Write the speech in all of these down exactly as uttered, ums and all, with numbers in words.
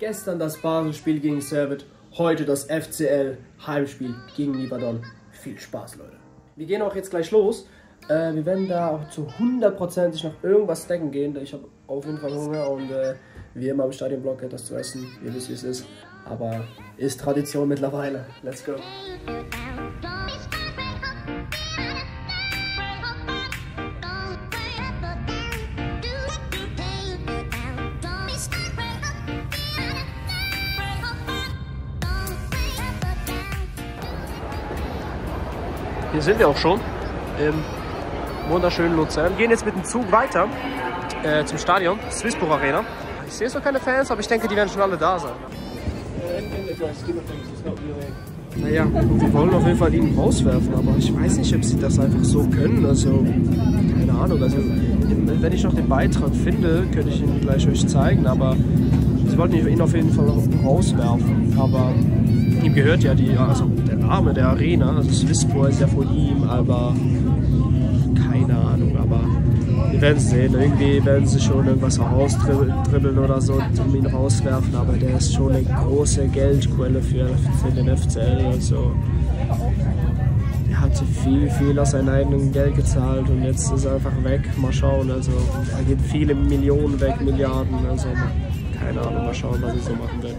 Gestern das Basel-Spiel gegen Servette, heute das F C L-Heimspiel gegen Nivadon. Viel Spaß, Leute. Wir gehen auch jetzt gleich los. Äh, wir werden da auch zu hundertprozentig noch irgendwas snacken gehen. Ich habe auf jeden Fall Hunger und äh, wie immer im Stadionblock etwas zu essen. Ihr wisst, wie es ist. Aber ist Tradition mittlerweile. Let's go. Hier sind wir auch schon im wunderschönen Luzern. Wir gehen jetzt mit dem Zug weiter äh, zum Stadion, Swisspor Arena. Ich sehe so keine Fans, aber ich denke, die werden schon alle da sein. Naja, wir wollen auf jeden Fall ihn rauswerfen, aber ich weiß nicht, ob sie das einfach so können. Also, keine Ahnung. Also, wenn ich noch den Beitrag finde, könnte ich ihn gleich euch zeigen, aber sie wollten ihn auf jeden Fall rauswerfen. Aber ihm gehört ja die, also der Name der Arena, also Swisspor ist ja von ihm, aber keine Ahnung, aber wir werden es sehen. Irgendwie werden sie schon irgendwas rausdribbeln oder so, um ihn rauswerfen, aber der ist schon eine große Geldquelle für, für den F C L, also der hatte viel, viel aus seinem eigenen Geld gezahlt und jetzt ist er einfach weg, mal schauen, also er gibt viele Millionen weg, Milliarden, also keine Ahnung, mal schauen, was sie so machen werden.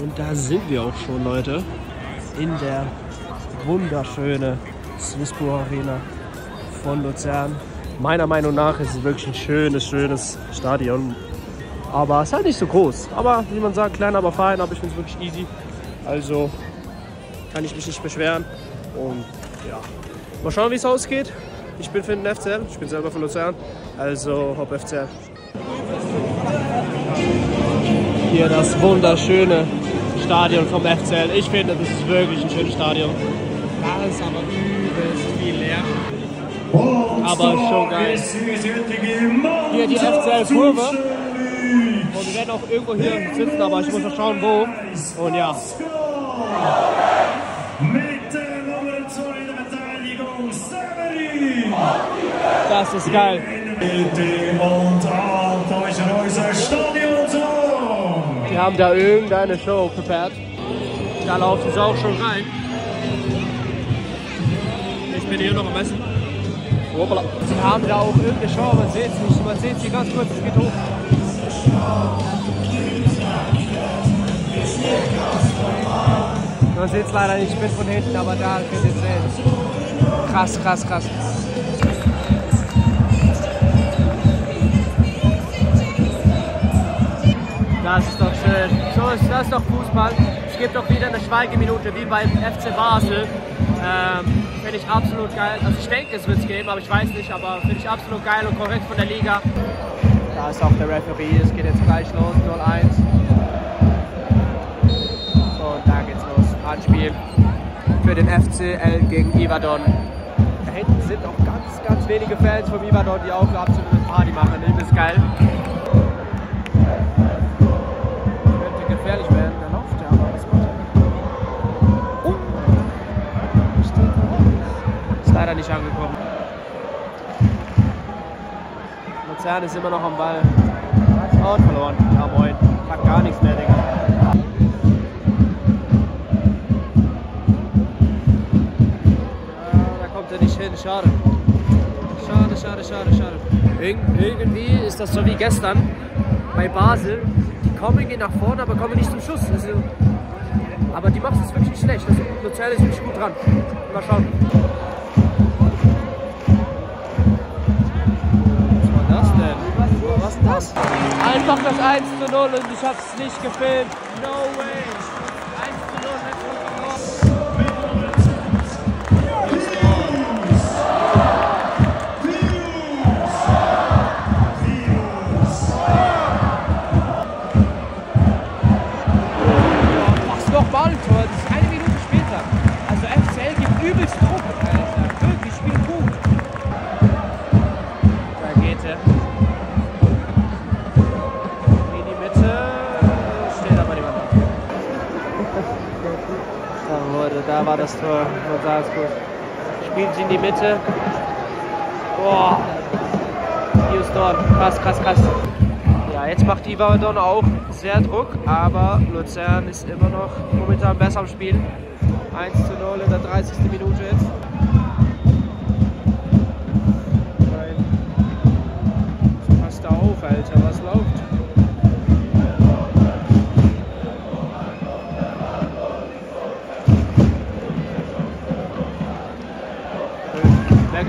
Und da sind wir auch schon, Leute, in der wunderschönen Swisspor Arena von Luzern. Meiner Meinung nach ist es wirklich ein schönes, schönes Stadion. Aber es ist halt nicht so groß. Aber wie man sagt, klein, aber fein. Aber ich finde es wirklich easy. Also kann ich mich nicht beschweren. Und ja, mal schauen, wie es ausgeht. Ich bin für den F C L. Ich bin selber von Luzern. Also hopp F C L. Hier das wunderschöne Stadion vom F C L. Ich finde, das ist wirklich ein schönes Stadion. Da ist aber übelst viel leer. Aber schon geil. Hier die F C L-Kurve. Und wir werden auch irgendwo hier sitzen, aber ich muss noch schauen, wo. Und ja. Das ist geil. Die haben da irgendeine Show prepared. Da laufen sie auch schon rein. Ich bin hier noch am Essen. Sie haben da auch irgendeine Show, man sieht es nicht. Man sieht es hier ganz kurz, es geht hoch. Man sieht es leider nicht, ich bin von hinten, aber da könnt ihr es sehen. Krass, krass, krass. Das ist doch schön. So ist das doch Fußball. Es gibt doch wieder eine Schweigeminute, wie beim F C Basel. Ähm, finde ich absolut geil. Also ich denke, es wird es geben, aber ich weiß nicht. Aber finde ich absolut geil und korrekt von der Liga. Da ist auch der Referee. Es geht jetzt gleich los. null eins. So, und da geht's los. Handspiel für den F C L gegen Ivadon. Da hinten sind auch ganz, ganz wenige Fans von Ivadon, die auch eine absolute Party machen. Das ist geil. Leider nicht angekommen. Luzern ist immer noch am Ball. Und verloren. Ja moin. Packt gar nichts mehr, Digga. Ja, da kommt er nicht hin. Schade. Schade, schade, schade, schade. Ir irgendwie ist das so wie gestern bei Basel. Die kommen, gehen nach vorne, aber kommen nicht zum Schuss. Also, aber die machen es wirklich nicht schlecht. Also, Luzern ist wirklich gut dran. Mal schauen. Was ist das? Einfach das eins zu null und ich hab's nicht gefilmt. No way! Da war das Tor von Salzburg. Spielt sie in die Mitte. Boah. Hier ist Dorn. Krass, krass, krass. Ja, Jetzt macht Iverdon auch sehr Druck, aber Luzern ist immer noch momentan besser am Spiel. eins zu null in der dreißigsten Minute jetzt. Passt auf, Alter, was läuft? Weg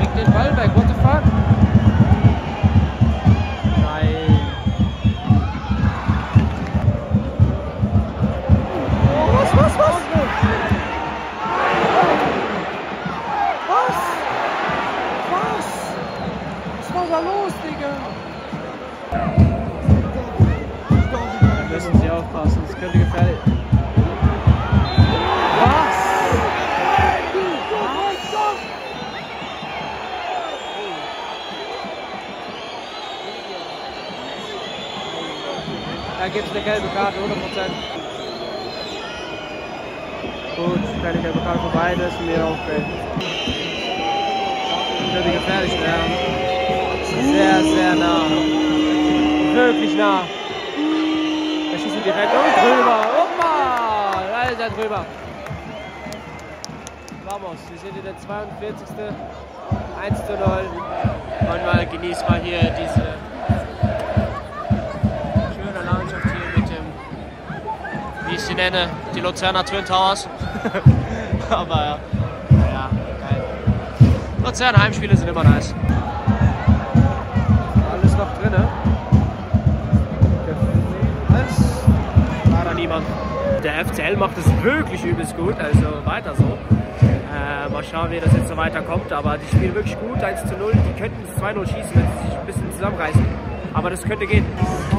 Ich den Ball weg, what the fuck? Nein. Oh, was, was, was? Was? Was? Was war da los, Digga? Müssen Sie aufpassen, das könnte gefährlich. Da gibt es eine gelbe Karte, hundert Prozent. Gut, keine gelbe Karte für beide, ist mir auch okay. Das könnte gefährlich werden. Sehr, sehr nah. Wirklich nah. Da schießt er direkt und drüber. Opa! Da ist er drüber. Vamos, wir sind in der zweiundvierzigsten eins zu null. Und mal genießt mal hier diese. Ich nenne die Luzerner Twin Towers. Aber ja, ja, geil. Luzerner Heimspiele sind immer nice. Alles noch drin, ne? Alles war da niemand. Der F C L macht es wirklich übelst gut, also weiter so. Äh, mal schauen, wie das jetzt so weiterkommt, aber die spielen wirklich gut, eins zu null. Die könnten zwei null schießen, wenn sie sich ein bisschen zusammenreißen. Aber das könnte gehen.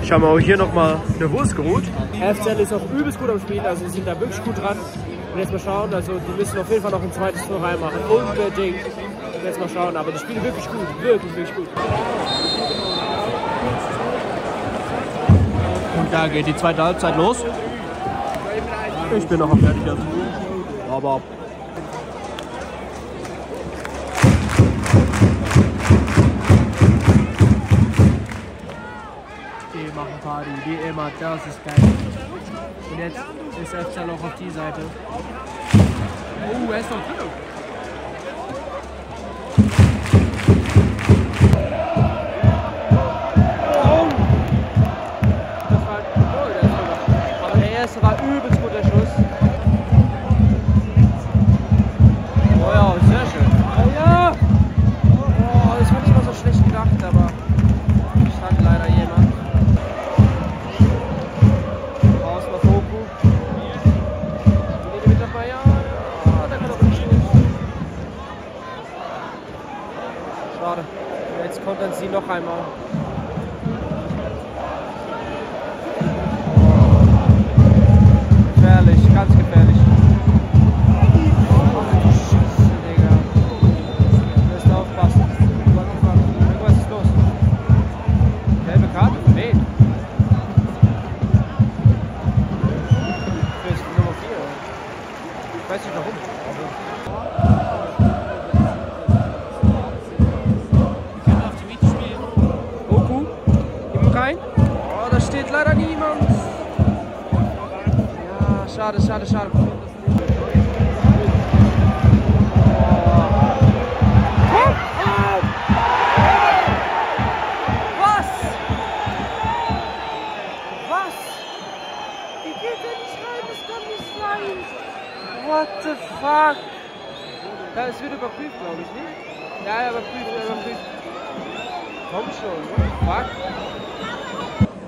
Ich habe mir auch hier nochmal eine Wurst geholt. F C L ist auch übelst gut am Spiel, also sie sind da wirklich gut dran. Und jetzt mal schauen, also die müssen auf jeden Fall noch ein zweites Tor reinmachen. Unbedingt. Und jetzt mal schauen, aber die spielen wirklich gut, wirklich, wirklich gut. Und da geht die zweite Halbzeit los. Ich bin noch am fertig. Aber... Party, wie immer, das ist geil. Und jetzt ist F C L auch auf die Seite. Oh, er ist noch drin. Oh! Das war cool, der Schuss. Aber der erste war übelst guter Schuss. Oh ja, sehr schön. Oh ja! Oh, das war nicht mal so schlecht gedacht, aber ich hatte leider jemand. Jetzt kommt dann sie noch einmal. Gefährlich, ganz gefährlich. Ach du Scheiße, Digga. Du wirst aufpassen. Was ist los? Gelbe Karte? Nee. Für Nummer vier. Ich weiß nicht warum. Leider niemand. Ja, schade, schade, schade. Was? Was? Wie geht denn nicht rein? Das kann nicht sein. What the fuck? Ja, es wird überprüft, glaube ich, nicht? Ja, ja, überprüft, überprüft. Komm schon, what the fuck?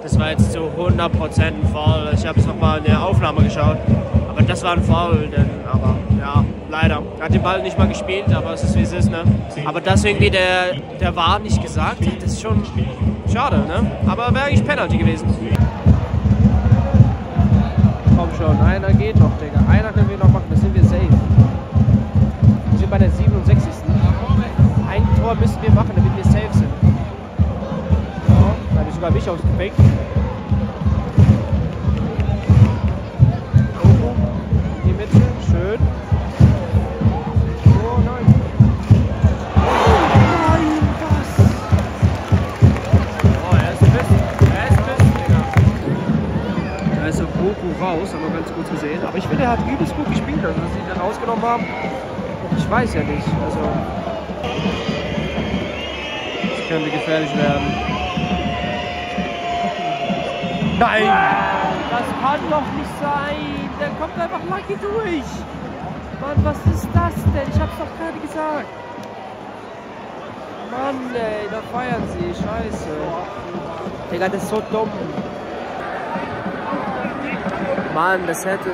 Das war jetzt zu hundert Prozent ein Foul. Ich habe es nochmal in der Aufnahme geschaut. Aber das war ein Foul, denn, aber ja, leider. Hat den Ball nicht mal gespielt, aber es ist wie es ist, ne? Aber das irgendwie der, der V A R nicht gesagt hat, ist schon schade, ne? Aber wäre eigentlich Penalty gewesen. Komm schon, einer geht noch, Digga. Einer können wir noch machen, da sind wir safe. Wir sind bei der siebenundsechzigsten Ein Tor müssen wir machen, damit wir safe sind. Sogar mich aufs Gepäck. Die Mitte, schön. raus, aber ganz gut gesehen. Aber ich finde, er hat übelst gut gespielt, also dass sie ihn dann rausgenommen haben. Ich weiß ja nicht, also das könnte gefährlich werden. Nein! Das kann doch nicht sein! Der kommt einfach Lucky durch! Mann, was ist das denn? Ich hab's doch gerade gesagt! Mann ey, da feiern sie, scheiße! Digga, das ist so dumm! Mann, das hätte...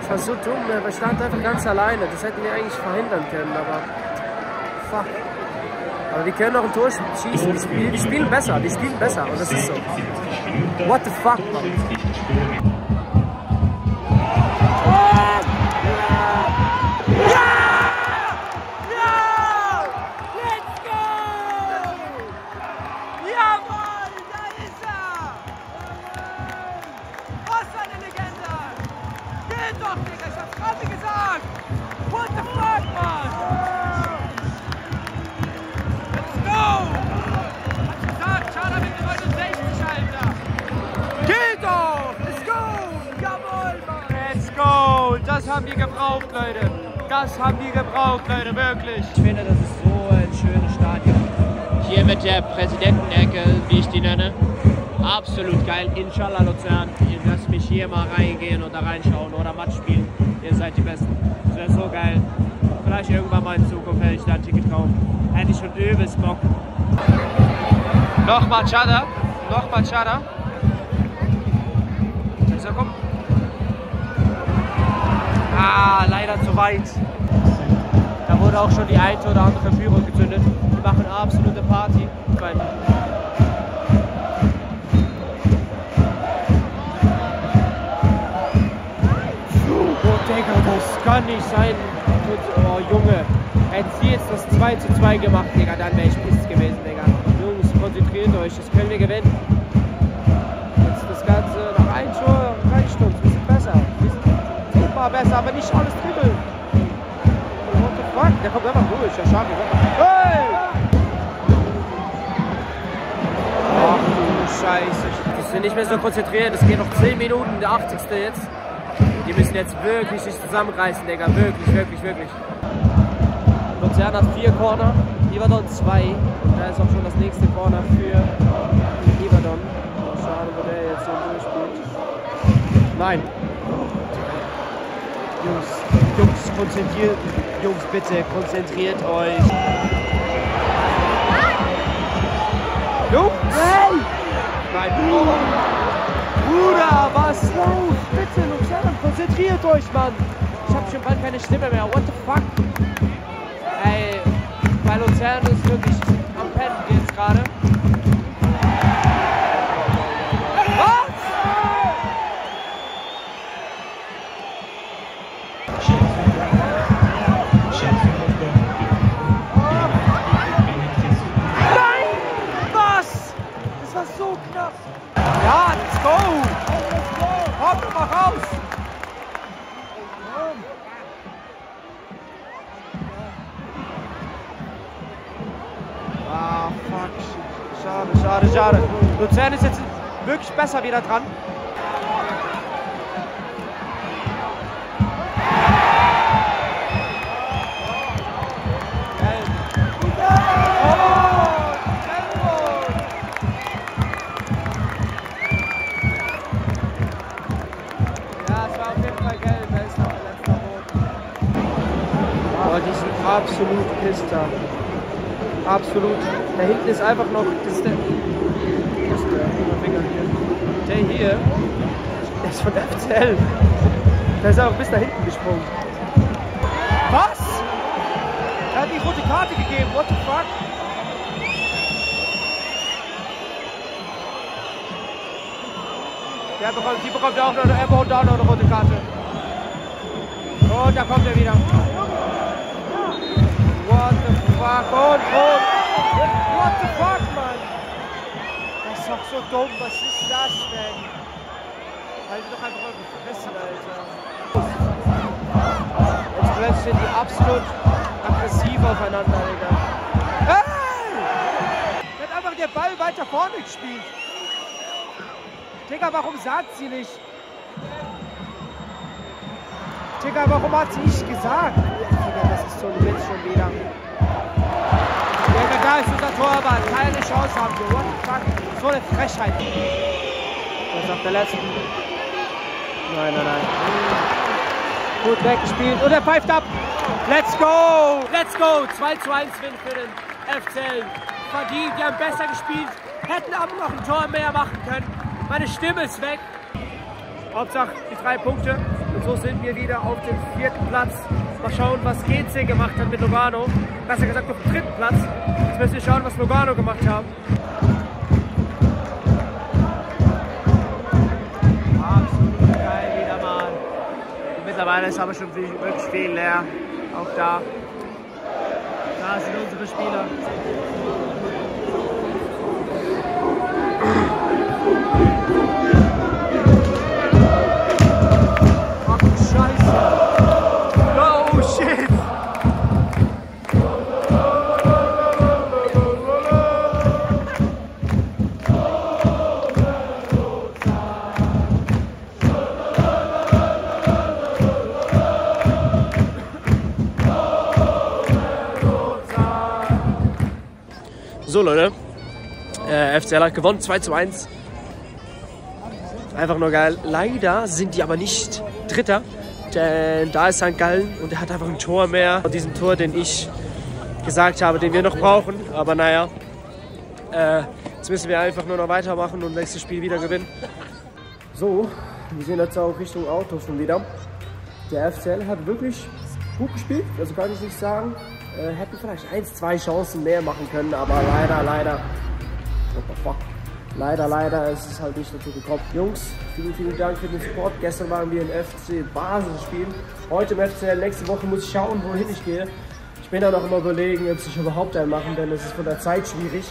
Das war so dumm, aber ich stand einfach ganz alleine. Das hätten wir eigentlich verhindern können, aber... Fuck. Aber die können auch ein Tor schießen. Die spielen, die spielen besser, die spielen besser. Und das ist so. What the fuck, Mann? Leute, das haben wir gebraucht, Leute, wirklich. Ich finde, das ist so ein schönes Stadion. Hier mit der Präsidentenecke, wie ich die nenne. Absolut geil. Inshallah, Luzern, ihr lasst mich hier mal reingehen und da reinschauen oder Match spielen. Ihr seid die Besten. Das wäre so geil. Vielleicht irgendwann mal in Zukunft hätte ich da ein Ticket kaufen. Hätte ich schon übelst Bock. Nochmal Chada, nochmal Chada. So, komm. Ah, leider zu weit. Da wurde auch schon die eine oder andere Führung gezündet. Die machen eine absolute Party. Oh Digga, das kann nicht sein. Oh Junge, hätten sie jetzt das zwei zu zwei gemacht, Digga, dann wäre ich piss gewesen, Digga. Jungs, konzentriert euch, das können wir gewinnen. Jetzt das Ganze nach ein Tor, drei Stunden, ein bisschen besser. Besser, aber nicht alles Dribbel. What the fuck? Der kommt einfach durch. Ja, schade. Hey! Ach du Scheiße. Die sind nicht mehr so konzentriert. Es geht noch zehn Minuten, der achtzigste jetzt. Die müssen jetzt wirklich sich zusammenreißen, Digga. Wirklich, wirklich, wirklich. Luzern hat vier Corner. Ivadon zwei. Da ist auch schon das nächste Corner für Ivadon. Schade, wo der jetzt so durchspielt. Nein. Jungs, Jungs, konzentriert, Jungs, bitte, konzentriert euch. Jungs! Hey! Nein, Bruder! Bruder, was los? Bitte, Luzern, konzentriert euch, Mann! Ich hab schon bald keine Stimme mehr, what the fuck? Ey, bei Luzern ist wirklich am Pennen jetzt gerade. Schade, schade. Luzern ist jetzt wirklich besser wieder dran. Ja, es war auf jeden Fall gelb. Da ist noch ein letzter Rot. Boah, die sind absolut pissed da. Absolut. Da hinten ist einfach noch. Das ist der, das ist der, der hier. Der ist von der F C L. Der ist auch bis da hinten gesprungen. Was? Er hat die rote Karte gegeben. What the fuck? Der bekommt, die bekommt auch noch, er bekommt auch noch eine rote Karte. Und da kommt er wieder. What the fuck? Und rot! What the fuck, Mann? Das ist doch so dumm. Was ist das denn? Halt doch einfach eure Fresse, Alter. Jetzt plötzlich sind die absolut aggressiv aufeinander, Alter. Hey! Der hat einfach den Ball weiter vorne gespielt. Digga, warum sagt sie nicht? Digga, warum hat's nicht gesagt? Digga, das ist so ein Witz schon wieder. Digga, da ist unser Torwart. Keine Chance haben wir. What the fuck? So eine Frechheit. Das ist auf der letzten. Nein, nein, nein. Gut weggespielt. Und er pfeift ab. Let's go! Let's go! zwei zu eins Win für den F C L. Verdient, die haben besser gespielt. Hätten aber noch ein Tor mehr machen können. Meine Stimme ist weg. Hauptsache die drei Punkte. Und so sind wir wieder auf dem vierten Platz. Mal schauen, was G C gemacht hat mit Lugano. Besser gesagt auf dem dritten Platz. Jetzt müssen wir schauen, was Lugano gemacht haben. Absolut geil wieder mal. Mittlerweile ist aber schon wirklich viel leer. Auch da. Da sind unsere Spieler. So Leute, äh, F C L hat gewonnen, zwei zu eins. Einfach nur geil. Leider sind die aber nicht Dritter, denn da ist Sankt Gallen und er hat einfach ein Tor mehr. Von diesem Tor, den ich gesagt habe, den wir noch brauchen. Aber naja, äh, jetzt müssen wir einfach nur noch weitermachen und nächstes Spiel wieder gewinnen. So, wir sehen jetzt auch Richtung Auto schon wieder. Der F C L hat wirklich gut gespielt, also kann ich nicht sagen. Äh, hätten vielleicht eins, zwei Chancen mehr machen können, aber leider, leider, what the fuck, leider, leider ist es halt nicht dazu gekommen. Jungs, vielen, vielen Dank für den Support. Gestern waren wir im F C Basel spielen, heute im F C L. Nächste Woche muss ich schauen, wohin ich gehe. Ich bin da noch immer überlegen, ob ich überhaupt einen machen, denn es ist von der Zeit schwierig.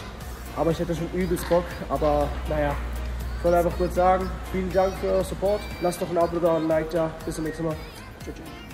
Aber ich hätte schon übelst Bock, aber naja, ich wollte einfach kurz sagen, vielen Dank für euren Support. Lasst doch ein Abo da und ein Like da. Bis zum nächsten Mal. Tschüss.